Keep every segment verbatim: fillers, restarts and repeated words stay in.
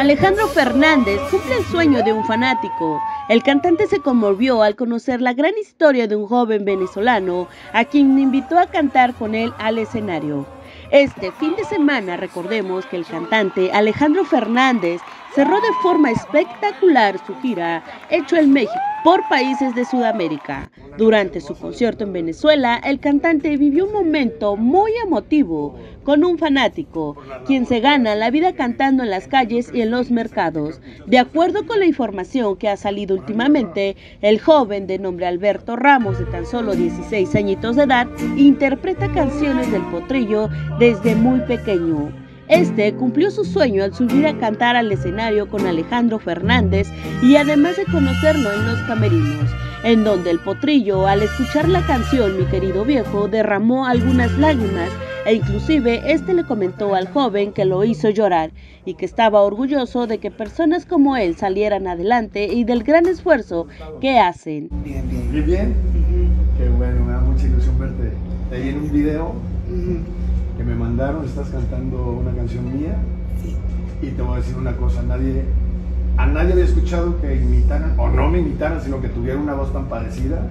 Alejandro Fernández cumple el sueño de un fanático. El cantante se conmovió al conocer la gran historia de un joven venezolano a quien invitó a cantar con él al escenario. Este fin de semana recordemos que el cantante Alejandro Fernández cerró de forma espectacular su gira Hecho el México por países de Sudamérica. Durante su concierto en Venezuela, el cantante vivió un momento muy emotivo con un fanático, quien se gana la vida cantando en las calles y en los mercados. De acuerdo con la información que ha salido últimamente, el joven de nombre Alberto Ramos, de tan solo dieciséis añitos de edad, interpreta canciones del Potrillo desde muy pequeño. Este cumplió su sueño al subir a cantar al escenario con Alejandro Fernández y además de conocerlo en los camerinos, en donde el Potrillo, al escuchar la canción Mi Querido Viejo, derramó algunas lágrimas e inclusive este le comentó al joven que lo hizo llorar y que estaba orgulloso de que personas como él salieran adelante y del gran esfuerzo que hacen. Bien, bien. ¿Bien, bien? Uh-huh. Qué bueno, me da mucha ilusión verte. Te vi en un video. Uh-huh. Que me mandaron, estás cantando una canción mía. Sí. Y te voy a decir una cosa, nadie, a nadie había escuchado que imitaran, o no me imitaran, sino que tuvieran una voz tan parecida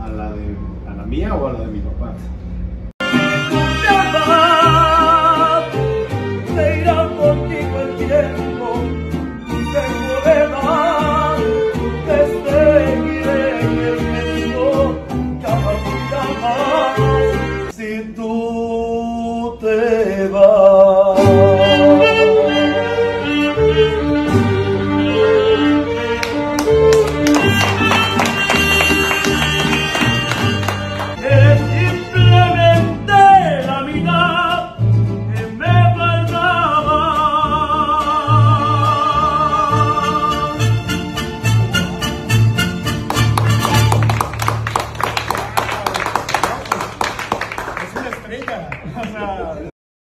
a la, de, a la mía o a la de mi papá.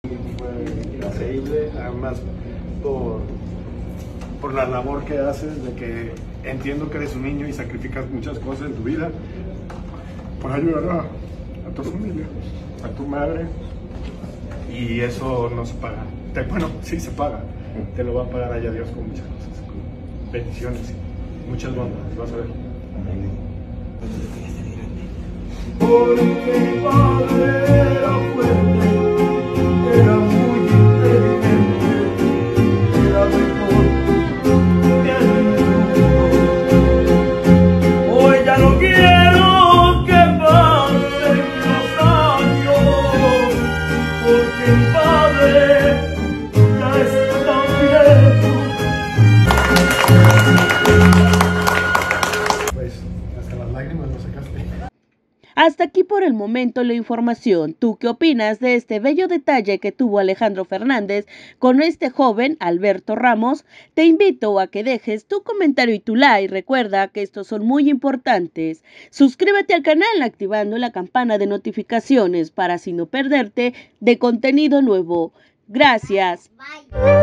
Increíble, además por, por la labor que haces, de que entiendo que eres un niño y sacrificas muchas cosas en tu vida por ayudar a, a tu familia, a tu madre, y eso no se paga. Te, bueno, sí se paga, te lo va a pagar allá Dios con muchas cosas, con bendiciones, muchas bondas, vas a ver. Amén. Hasta aquí por el momento la información. ¿Tú qué opinas de este bello detalle que tuvo Alejandro Fernández con este joven Alberto Ramos? Te invito a que dejes tu comentario y tu like. Recuerda que estos son muy importantes. Suscríbete al canal activando la campana de notificaciones para así no perderte de contenido nuevo. Gracias. Bye.